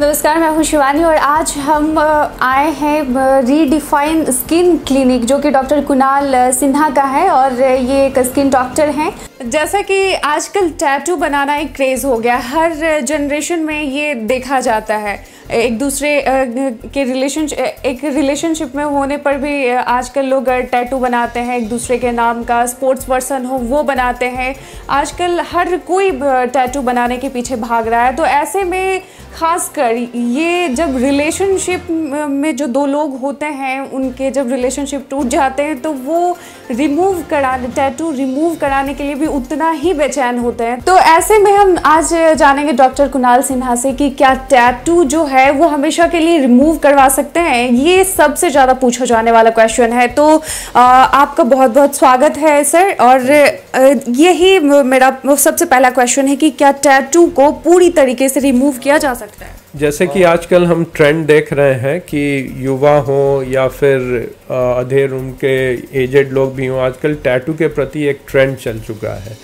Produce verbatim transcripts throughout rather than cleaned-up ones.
नमस्कार, मैं हूँ शिवानी और आज हम आए हैं रीडिफाइन स्किन क्लिनिक जो कि डॉक्टर कुणाल सिन्हा का है और ये एक स्किन डॉक्टर हैं। जैसा कि आजकल टैटू बनाना एक क्रेज़ हो गया, हर जनरेशन में ये देखा जाता है। एक दूसरे के रिलेशन एक रिलेशनशिप में होने पर भी आजकल लोग टैटू बनाते हैं, एक दूसरे के नाम का। स्पोर्ट्स पर्सन हो वो बनाते हैं, आजकल हर कोई टैटू बनाने के पीछे भाग रहा है। तो ऐसे में खासकर ये जब रिलेशनशिप में जो दो लोग होते हैं उनके जब रिलेशनशिप टूट जाते हैं तो वो रिमूव कराने टैटू रिमूव कराने के लिए भी उतना ही बेचैन होते हैं। तो ऐसे में हम आज जानेंगे डॉक्टर कुणाल सिन्हा से कि क्या टैटू जो है वो हमेशा के लिए रिमूव करवा सकते हैं। ये सबसे ज़्यादा पूछा जाने वाला क्वेश्चन है। तो आ, आपका बहुत बहुत स्वागत है सर। और यही मेरा सबसे पहला क्वेश्चन है कि क्या टैटू को पूरी तरीके से रिमूव किया जा सकता है? जैसे कि आजकल हम ट्रेंड देख रहे हैं कि युवा हो या फिर अधेड़ उम्र के एजेड लोग भी हों, आजकल टैटू के प्रति एक ट्रेंड चल चुका है।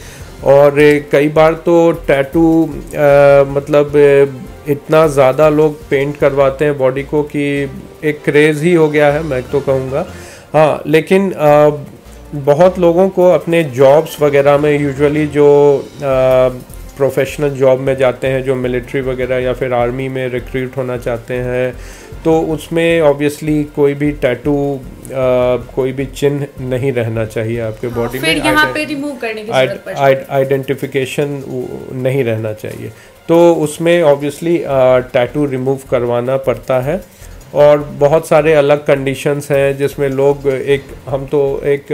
और कई बार तो टैटू मतलब इतना ज़्यादा लोग पेंट करवाते हैं बॉडी को कि एक क्रेज़ ही हो गया है, मैं तो कहूँगा। हाँ, लेकिन आ, बहुत लोगों को अपने जॉब्स वगैरह में, यूजुअली जो आ, प्रोफेशनल जॉब में जाते हैं, जो मिलिट्री वगैरह या फिर आर्मी में रिक्रूट होना चाहते हैं, तो उसमें ऑब्वियसली कोई भी टैटू कोई भी चिन्ह नहीं रहना चाहिए आपके बॉडी में। फिर यहाँ पे रिमूव करने की ज़रूरत पड़ेगी, आइडेंटिफिकेशन नहीं रहना चाहिए, तो उसमें ऑब्वियसली टैटू रिमूव करवाना पड़ता है। और बहुत सारे अलग कंडीशंस हैं जिसमें लोग एक हम तो एक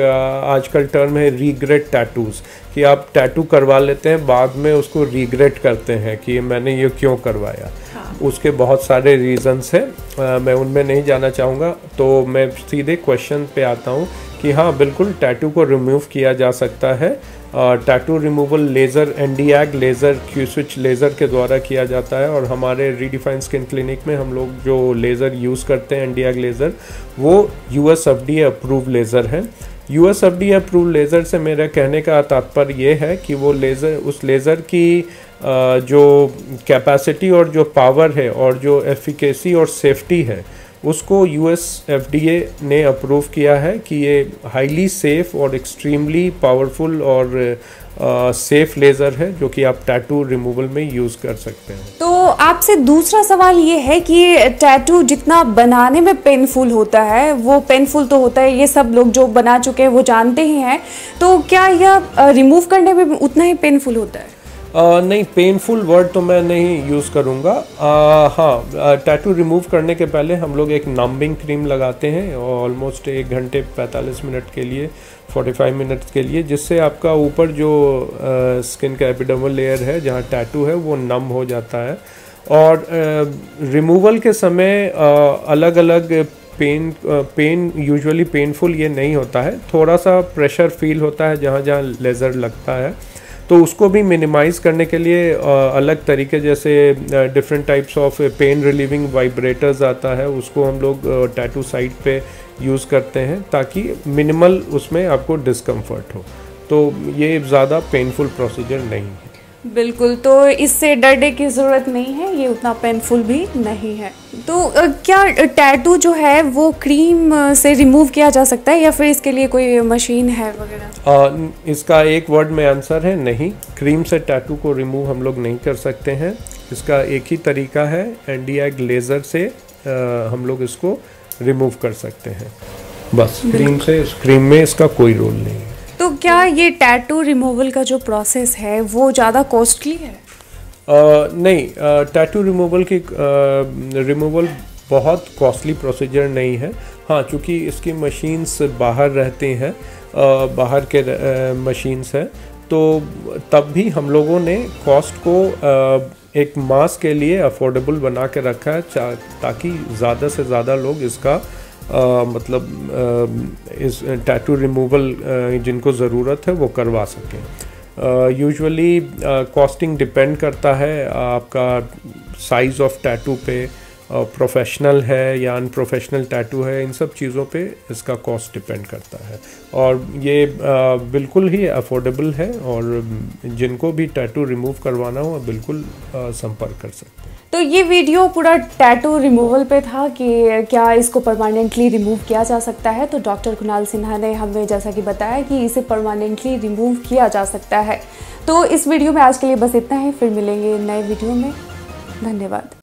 आजकल टर्म है रिग्रेट टैटूज़, कि आप टैटू करवा लेते हैं, बाद में उसको रिग्रेट करते हैं कि मैंने ये क्यों करवाया। हाँ। उसके बहुत सारे रीज़न्स हैं, मैं उनमें नहीं जाना चाहूँगा। तो मैं सीधे क्वेश्चन पे आता हूँ कि हाँ, बिल्कुल टैटू को रिमूव किया जा सकता है। Tattoo removal laser, NDYAG laser, Q switch laser के द्वारा किया जाता है। और हमारे रीडिफाइन स्किन क्लिनिक में हम लोग जो लेज़र यूज़ करते हैं, एनडीएग लेज़र, वो यूएसएफडीए अप्रूव लेज़र है। यूएसएफडीए अप्रूव लेज़र से मेरा कहने का तात्पर्य ये है कि वो लेज़र, उस लेज़र की जो कैपेसिटी और जो पावर है और जो एफिकेसी और सेफ्टी है, उसको यूएसएफडीए ने अप्रूव किया है कि ये हाईली सेफ़ और एक्सट्रीमली पावरफुल और सेफ़ लेज़र है जो कि आप टैटू रिमूवल में यूज़ कर सकते हैं। तो आपसे दूसरा सवाल ये है कि टैटू जितना बनाने में पेनफुल होता है, वो पेनफुल तो होता है, ये सब लोग जो बना चुके हैं वो जानते ही हैं, तो क्या यह रिमूव करने में उतना ही पेनफुल होता है? Uh, नहीं, पेनफुल वर्ड तो मैं नहीं यूज़ करूँगा। uh, हाँ, टैटू रिमूव करने के पहले हम लोग एक नम्बिंग क्रीम लगाते हैं ऑलमोस्ट एक घंटे पैंतालीस मिनट के लिए, पैंतालीस मिनट के लिए, जिससे आपका ऊपर जो स्किन का एपिडर्मल लेयर है जहाँ टैटू है वो नम हो जाता है। और रिमूवल uh, के समय uh, अलग अलग पेन पेन यूजुअली पेनफुल ये नहीं होता है, थोड़ा सा प्रेशर फील होता है जहाँ जहाँ लेज़र लगता है। तो उसको भी मिनिमाइज़ करने के लिए अलग तरीके, जैसे different types of pain relieving vibrators आता है, उसको हम लोग टैटू साइट पे यूज़ करते हैं ताकि मिनिमल उसमें आपको डिस्कम्फर्ट हो। तो ये ज़्यादा पेनफुल प्रोसीजर नहीं है। बिल्कुल, तो इससे डरने की ज़रूरत नहीं है, ये उतना पेनफुल भी नहीं है। तो क्या टैटू जो है वो क्रीम से रिमूव किया जा सकता है या फिर इसके लिए कोई मशीन है वगैरह? इसका एक वर्ड में आंसर है नहीं, क्रीम से टैटू को रिमूव हम लोग नहीं कर सकते हैं। इसका एक ही तरीका है, एनडीएग लेज़र से आ, हम लोग इसको रिमूव कर सकते हैं, बस। क्रीम से, क्रीम में इसका कोई रोल नहीं है। तो क्या ये टैटू रिमूवल का जो प्रोसेस है वो ज़्यादा कॉस्टली है? Uh, नहीं, टैटू uh, रिमूवल की रिमूवल uh, बहुत कॉस्टली प्रोसीजर नहीं है। हाँ, चूँकि इसकी मशीन्स बाहर रहती हैं, uh, बाहर के uh, मशीन्स हैं, तो तब भी हम लोगों ने कॉस्ट को uh, एक मास के लिए अफोर्डेबल बना के रखा है ताकि ज़्यादा से ज़्यादा लोग इसका Uh, मतलब uh, इस टैटू रिमूवल uh, जिनको ज़रूरत है वो करवा सकें। यूजुअली कॉस्टिंग डिपेंड करता है आपका साइज़ ऑफ टैटू पे, प्रोफेशनल uh, है या अनप्रोफेशनल टैटू है, इन सब चीज़ों पे इसका कॉस्ट डिपेंड करता है। और ये uh, बिल्कुल ही अफोर्डेबल है और जिनको भी टैटू रिमूव करवाना हो बिल्कुल uh, संपर्क कर सकते हैं। तो ये वीडियो पूरा टैटू रिमूवल पे था कि क्या इसको परमानेंटली रिमूव किया जा सकता है। तो डॉक्टर कुणाल सिन्हा ने हमें जैसा कि बताया कि इसे परमानेंटली रिमूव किया जा सकता है। तो इस वीडियो में आज के लिए बस इतना ही, फिर मिलेंगे नए वीडियो में। धन्यवाद।